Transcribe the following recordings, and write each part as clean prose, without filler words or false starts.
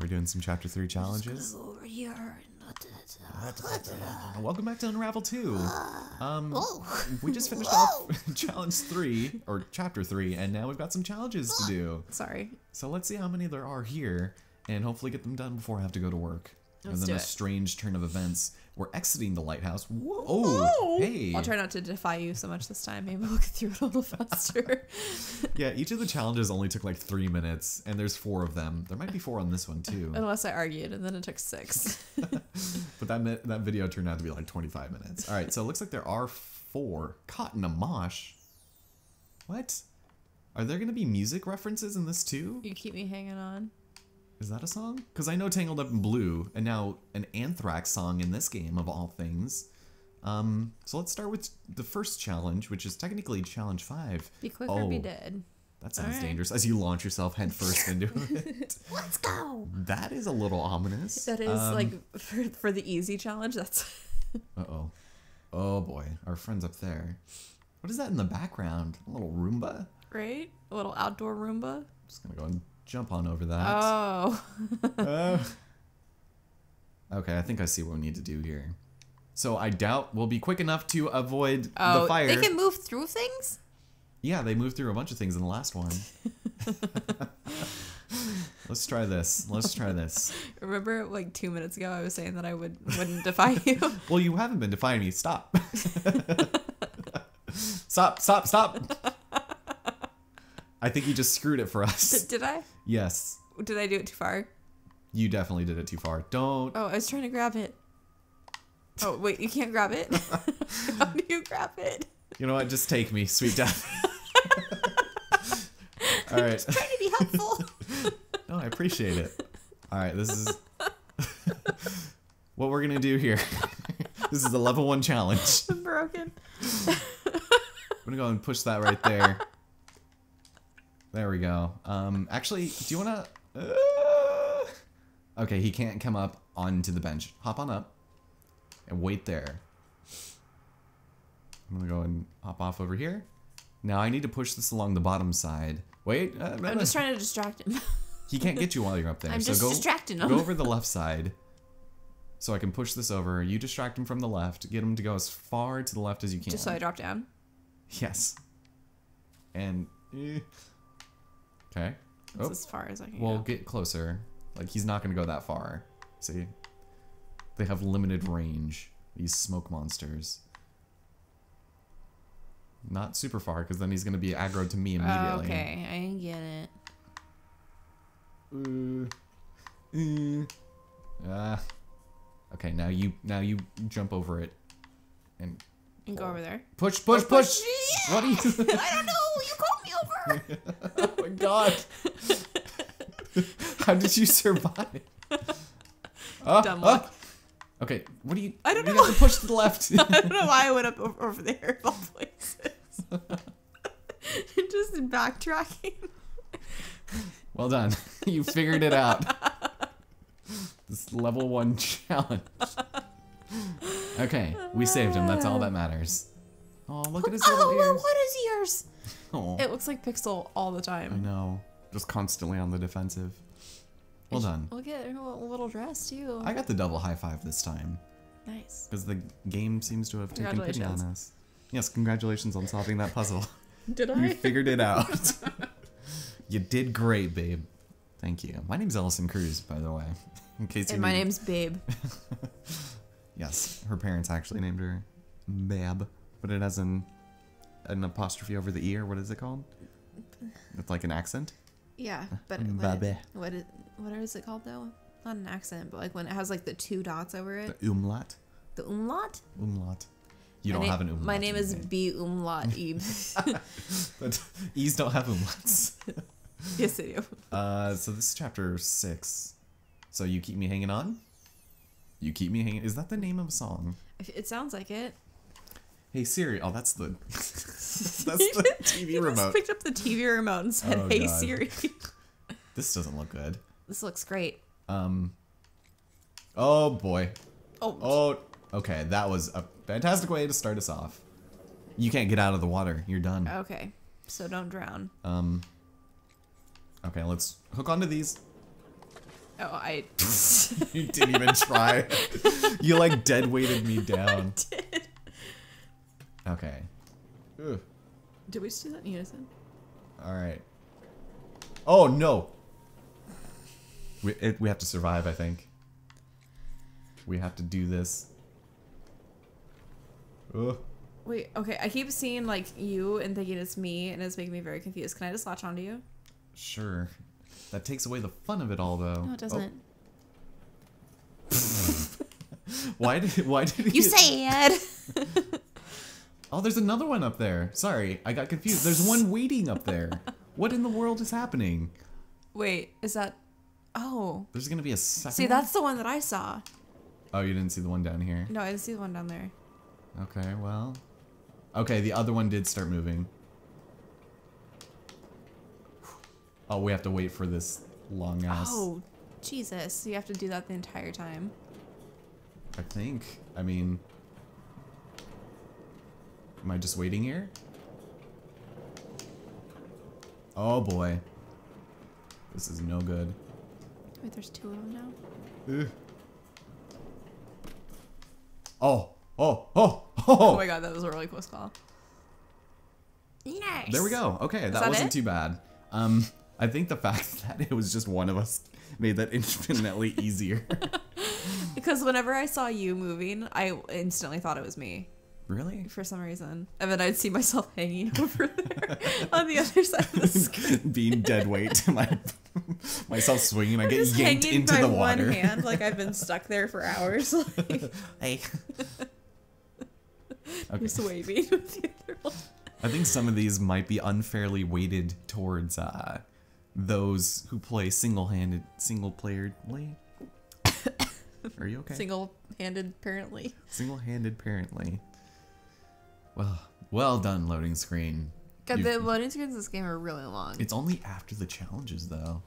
We're doing some Chapter 3 challenges. Welcome back to Unravel 2. We just finished off Challenge 3, or Chapter 3, and now we've got some challenges to do. Sorry. So let's see how many there are here, and hopefully get them done before I have to go to work. Let's do it. A strange turn of events. We're exiting the lighthouse. Whoa! Oh, hey! I'll try not to defy you so much this time. Maybe we'll get through it a little faster. Yeah, each of the challenges only took like 3 minutes, and there's 4 of them. There might be 4 on this one too. Unless I argued, and then it took 6. But that video turned out to be like 25 minutes. All right, so it looks like there are 4. Caught in a Mosh. What? Are there going to be music references in this too? You keep me hanging on. Is that a song? Because I know Tangled Up in Blue, and now an Anthrax song in this game, of all things. So let's start with the first challenge, which is technically Challenge 5. Be quick or be dead. That sounds dangerous, as you launch yourself headfirst into it. Let's go! That is a little ominous. That is, like, for the easy challenge, that's... Uh-oh. Oh, boy. Our friend's up there. What is that in the background? A little Roomba? Right? A little outdoor Roomba? Just gonna go and... jump on over that. Oh. Okay, I think I see what we need to do here. So I doubt we'll be quick enough to avoid the fire. They can move through things? Yeah, they moved through a bunch of things in the last one. Let's try this. Let's try this. Remember, like 2 minutes ago, I was saying that I wouldn't defy you? Well, you haven't been defying me. Stop. Stop, stop, stop. I think you just screwed it for us. Did I? Yes. Did I do it too far? You definitely did it too far. Don't. Oh, I was trying to grab it. Oh, wait, you can't grab it? How do you grab it? You know what? Just take me, sweet death. All right. I'm just trying to be helpful. No, I appreciate it. All right, this is what we're going to do here. This is the level 1 challenge. I'm broken. I'm going to go and push that right there. There we go. Actually, do you want to... Okay, he can't come up onto the bench. Hop on up and wait there. I'm going to go and hop off over here. Now I need to push this along the bottom side. Wait. I'm just trying to distract him. He can't get you while you're up there. I'm just distracting him. Go over the left side so I can push this over. You distract him from the left. Get him to go as far to the left as you can. Just so I drop down? Yes. And... Okay. That's as far as I can go. Get closer. Like, he's not going to go that far. See? They have limited range. These smoke monsters. Not super far, because then he's going to be aggroed to me immediately. Oh, okay, I get it. Okay, now you jump over it. And go over there. Push, push, push! Yeah. What are you... I don't know! You called me over! Oh my god. How did you survive? Dumb luck. Okay, what do you... I don't know. You have to push to the left. I don't know why I went up over there of all places. Just backtracking. Well done. You figured it out. This level 1 challenge. Okay, we saved him. That's all that matters. Oh, look at his little ears. What is ears? Oh. It looks like Pixel all the time. I know. Just constantly on the defensive. Well done. Look at her little dress, too. I got the double high five this time. Nice. Because the game seems to have taken pity on us. Yes, congratulations on solving that puzzle. Did I? You figured it out. You did great, babe. Thank you. My name's Ellison Cruz, by the way. In case you need. My name's Babe. Yes, her parents actually named her Babe. But it has an apostrophe over the ear. What is it called? It's like an accent? Yeah, but what is it called, though? Not an accent, but like when it has like the 2 dots over it. The umlaut. The umlaut? Umlaut. You don't have an umlaut. My name is B umlaut Ebe. But E's don't have umlauts. Yes, they do. So this is Chapter 6. So You Keep Me Hanging On? You Keep Me Hanging... Is that the name of a song? It sounds like it. Hey Siri, oh that's the TV remote. He just picked up the TV remote and said, "Hey God. Siri." This doesn't look good. This looks great. Oh boy. Oh. Okay, that was a fantastic way to start us off. You can't get out of the water. You're done. Okay. so don't drown. Okay, let's hook onto these. Oh, I... You didn't even try. You, like, dead-weighted me down. I did. Okay. Ugh. Did we just do that in unison? Alright. Oh, no! We have to survive, I think. We have to do this. Ugh. Wait, okay, I keep seeing, like, you and thinking it's me, and it's making me very confused. Can I just latch onto you? Sure. That takes away the fun of it all, though. No, it doesn't. Oh. Why did he... You said! Oh, there's another one up there. Sorry, I got confused. There's one waiting up there. What in the world is happening? Wait, is that... Oh. There's gonna be a second See, that's the one that I saw. Oh, you didn't see the one down here? No, I didn't see the one down there. Okay, well... Okay, the other one did start moving. Oh, we have to wait for this long ass. Oh, Jesus. You have to do that the entire time. I think. I mean... Am I just waiting here? Oh, boy. This is no good. Wait, there's two of them now? Ugh. Oh! Oh! Oh! Oh! Oh my god, that was a really close call. Nice! There we go. Okay, that wasn't too bad. I think the fact that it was just one of us made that infinitely easier. Because whenever I saw you moving, I instantly thought it was me. Really? For some reason. And then I'd see myself hanging over there on the other side of the screen. Being dead weight. Myself swinging. I get yanked into the water. One hand, like I've been stuck there for hours. Like. Hey. Okay. Just waving with the other one. I think some of these might be unfairly weighted towards those who play single-handed, single-player-ly. Are you okay? Single-handed, parently. Single-handed, parently. Well done, loading screen. God, the loading screens in this game are really long. It's only after the challenges, though.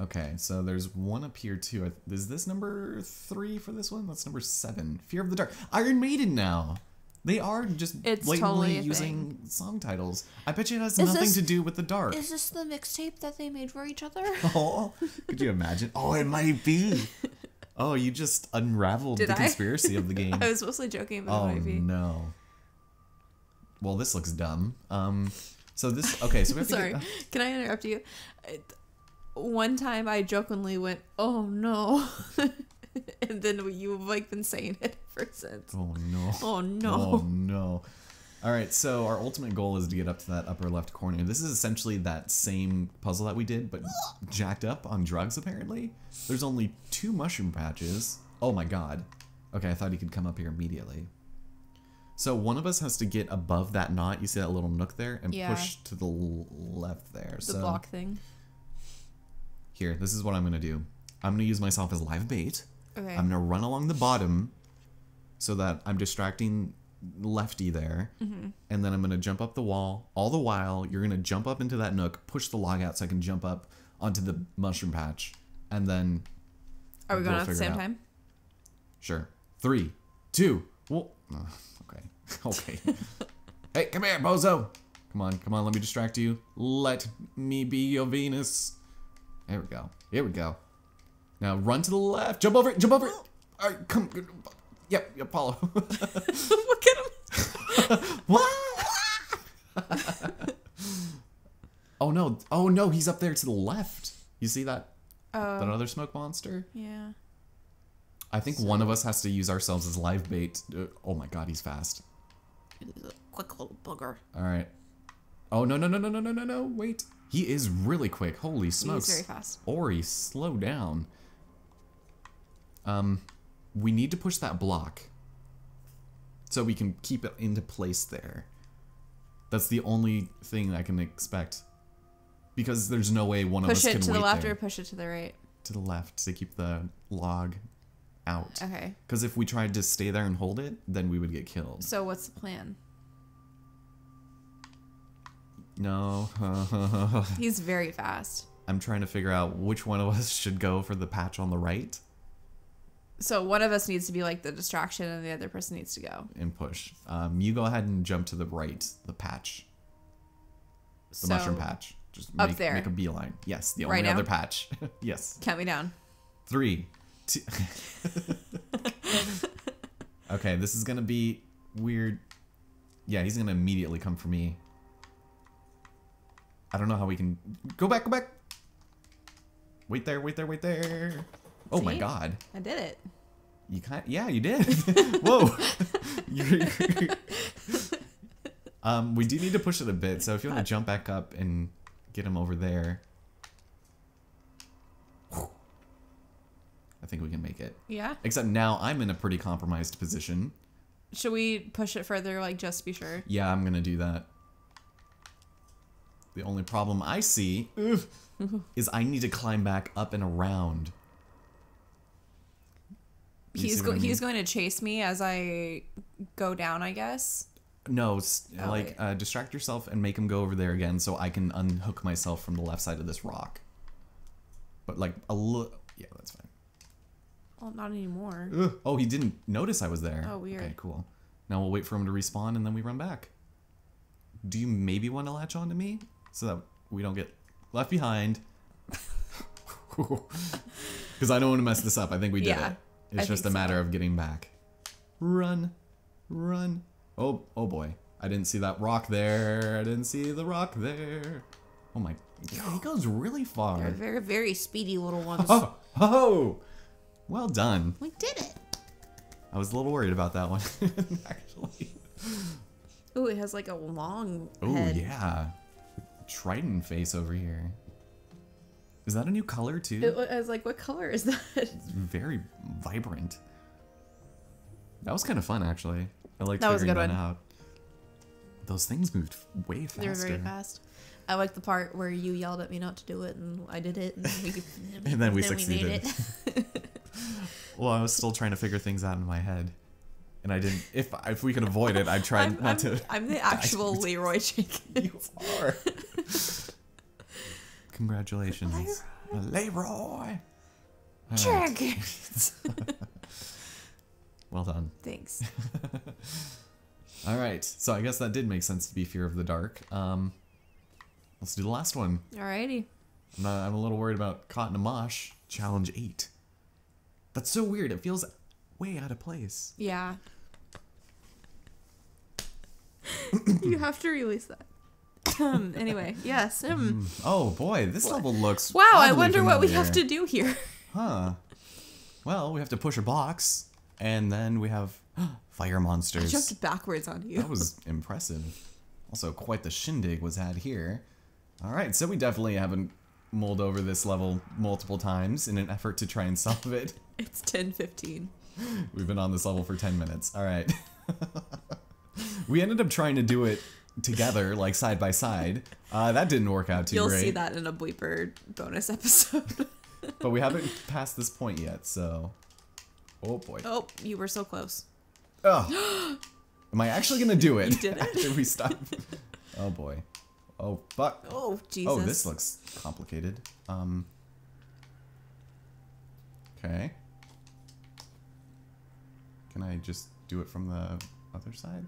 Okay, so there's one up here, too. Is this number 3 for this one? That's number 7. Fear of the Dark. Iron Maiden now! They are just blatantly totally using song titles. I bet you it has nothing to do with the dark. Is this the mixtape that they made for each other? Oh, could you imagine? Oh, it might be. Oh, you just unraveled the conspiracy of the game. I was mostly joking, but it might be. Oh, no. Well, this looks dumb. So we have Sorry. Can I interrupt you? One time I jokingly went, oh, no. And then you've like been saying it ever since. Oh no. Oh no. Oh no. Alright, so our ultimate goal is to get up to that upper left corner. This is essentially that same puzzle that we did, but jacked up on drugs apparently. There's only 2 mushroom patches. Oh my god. Okay, I thought he could come up here immediately. So one of us has to get above that knot. You see that little nook there? And push to the left there. The block thing. Here, this is what I'm going to do. I'm going to use myself as live bait. Okay. I'm going to run along the bottom so that I'm distracting Lefty there. Mm-hmm. And then I'm going to jump up the wall. All the while, you're going to jump up into that nook, push the log out so I can jump up onto the mushroom patch. And then... Are we going out at the same time? Sure. 3, 2... Well, oh, okay. Okay. Hey, come here, bozo! Come on, come on. Let me distract you. Let me be your Venus. There we go. Here we go. Now run to the left. Jump over it. Jump over it. All right, come. Yep, Apollo. Look at him. What? Oh no! Oh no! He's up there to the left. You see that? That other smoke monster? Yeah. I think one of us has to use ourselves as live bait. Oh my god, he's fast. He's a quick little booger. All right. Oh no! No! No! No! No! No! No! No! Wait. He is really quick. Holy smokes! He's very fast. Ori, slow down. We need to push that block so we can keep it into place there. That's the only thing I can expect, because there's no way one of us can wait there. Push it to the left or push it to the right? To the left to keep the log out. Okay. Because if we tried to stay there and hold it, then we would get killed. So what's the plan? No. He's very fast. I'm trying to figure out which one of us should go for the patch on the right. So one of us needs to be like the distraction and the other person needs to go. And push. You go ahead and jump to the right, the patch. It's the mushroom patch. Just make, up there. Make a beeline. Yes, the only right other patch. Yes. Count me down. 3, 2. Okay, this is gonna be weird. Yeah, he's gonna immediately come for me. I don't know how we can go back. Go back. Wait there. Wait there. Wait there. See? Oh my God! I did it. You kind. Yeah, you did. Whoa. We do need to push it a bit, so if you want to jump back up and get him over there. I think we can make it. Yeah. Except now I'm in a pretty compromised position. Should we push it further, like, just to be sure? Yeah, I'm going to do that. The only problem I see is I need to climb back up and around. He's going to chase me as I go down, I guess. No, distract yourself and make him go over there again so I can unhook myself from the left side of this rock. But, like, a little... Yeah, that's fine. Well, not anymore. Ugh. Oh, he didn't notice I was there. Oh, weird. Okay, cool. Now we'll wait for him to respawn and then we run back. Do you maybe want to latch on to me so that we don't get left behind? Because I don't want to mess this up. I think we did it. It's just a matter of getting back. Run. Run. Oh, oh boy. I didn't see that rock there. I didn't see the rock there. Oh my. Yeah, he goes really far. They're very, very speedy little ones. Oh! Oh! Well done. We did it. I was a little worried about that one, actually. Ooh, it has like a long head. Oh, yeah. Trident face over here. Is that a new color, too? I was like, what color is that? It's very vibrant. That was kind of fun, actually. I liked figuring that out. Those things moved way faster. They were very fast. I like the part where you yelled at me not to do it, and I did it, and, then we succeeded. We made it. Well, I was still trying to figure things out in my head, and I didn't. If we could avoid it, I tried not to. I'm the actual Leroy Jenkins. You are. Congratulations, Leroy Jenkins. Well done. Thanks. All right, so I guess that did make sense to be Fear of the Dark. Let's do the last one. Alrighty. I'm a little worried about Caught in a Mosh Challenge 8. That's so weird. It feels way out of place. Yeah. You have to release that. Anyway, yes. Oh boy, this level looks. Wow, I wonder what we have to do here. Huh. Well, we have to push a box, and then we have fire monsters. I jumped backwards on you. That was impressive. Also, quite the shindig was had here. All right, so we definitely haven't mulled over this level multiple times in an effort to try and solve it. It's 10:15. We've been on this level for 10 minutes. All right. We ended up trying to do it together, like side by side. That didn't work out too great. You'll see that in a bleeper bonus episode. But we haven't passed this point yet, so... Oh, boy. Oh, you were so close. Oh. Am I actually going to do it? You did it. After we stop? Oh, boy. Oh, fuck. Oh, Jesus. Oh, this looks complicated. Okay. Can I just do it from the other side?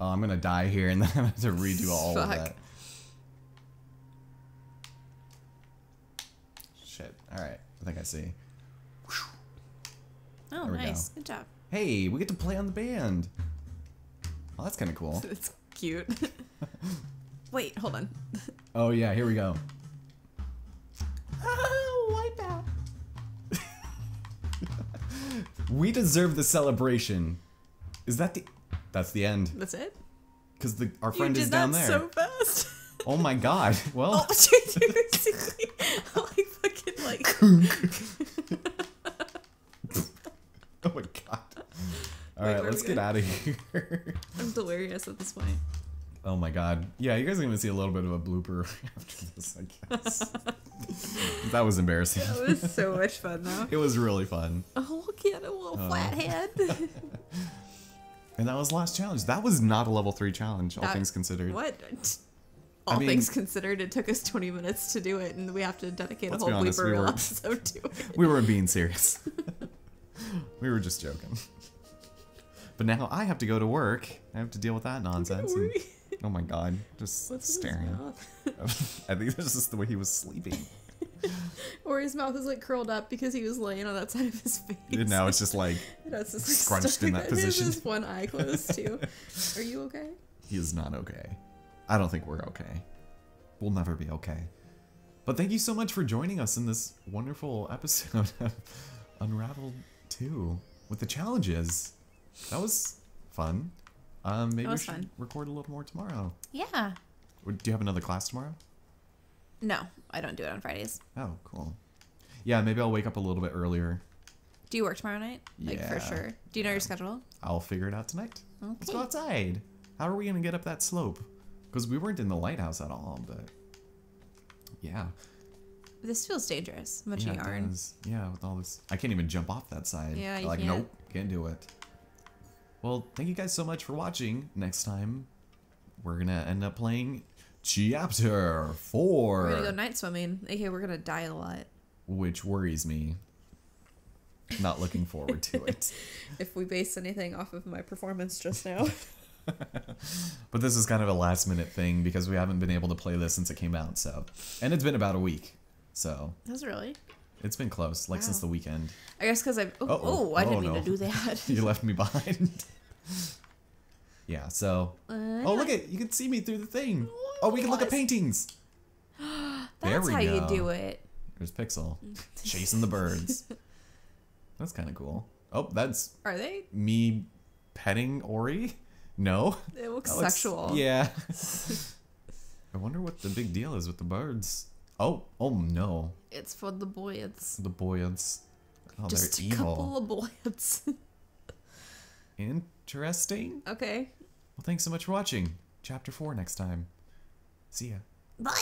Oh, I'm gonna die here and then I have to redo all of that. Shit. Alright. I think I see. Oh, nice. Good job. Hey, we get to play on the band. Oh, that's kind of cool. It's cute. Wait, hold on. Oh, yeah, here we go. Oh, wipe out. We deserve the celebration. Is that the... That's the end. That's it? Because our friend is down there. You did that so fast. Oh, my God. Well... like, fucking, like... Oh, my God. All right, let's get out of here. I'm delirious at this point. Oh my God. Yeah, you guys are going to see a little bit of a blooper after this, I guess. That was embarrassing. That was so much fun, though. It was really fun. Oh, look at a little flathead. And that was the last challenge. That was not a level 3 challenge, all things considered. What? All things considered, it took us 20 minutes to do it, and we have to dedicate a whole blooper episode to it. We were being serious. We were just joking. But now I have to go to work. I have to deal with that nonsense. And Oh my god, just What's staring. I think this is the way he was sleeping. Or his mouth is like curled up because he was laying on that side of his face. And now it's just like, just, like scrunched in that position. His one eye closed too. Are you okay? He is not okay. I don't think we're okay. We'll never be okay. But thank you so much for joining us in this wonderful episode of Unravel 2 with the challenges. That was fun. Maybe we should record a little more tomorrow. Yeah. Do you have another class tomorrow? No, I don't do it on Fridays. Oh, cool. Yeah, maybe I'll wake up a little bit earlier. Do you work tomorrow night? Yeah. Like, for sure. Do you know your schedule? I'll figure it out tonight. Okay. Let's go outside. How are we going to get up that slope? Because we weren't in the lighthouse at all, but... Yeah. This feels dangerous. Much yarn. Does. Yeah, with all this... I can't even jump off that side. Yeah, you can't. Nope, can't do it. Well, thank you guys so much for watching. Next time, we're going to end up playing... Chapter 4. We're gonna go night swimming. Okay, we're gonna die a lot. Which worries me. Not looking forward to it. If we base anything off of my performance just now. But this is kind of a last minute thing because we haven't been able to play this since it came out. So, and it's been about a week. So. That's really. It's been close, like since the weekend. I guess because I've. Oh, I didn't mean to do that. You left me behind. Yeah. So. Oh, look at you can see me through the thing. Oh, we can look at paintings. That's how you do it. There's Pixel chasing the birds. That's kind of cool. Oh, that's. Are they? Me petting Ori? No. It looks sexual. Yeah. I wonder what the big deal is with the birds. Oh, oh no. It's for the boys. The boys. Oh, just they're evil. Couple of boys. Interesting. Okay. Well, thanks so much for watching. Chapter 4 next time. See ya. Bye.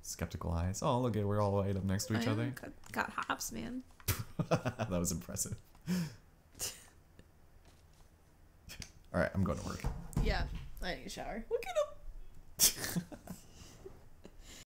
Skeptical eyes. Oh, look at we're all right up next to each other. Got hops, man. That was impressive. All right, I'm going to work. Yeah, I need a shower. Look at him.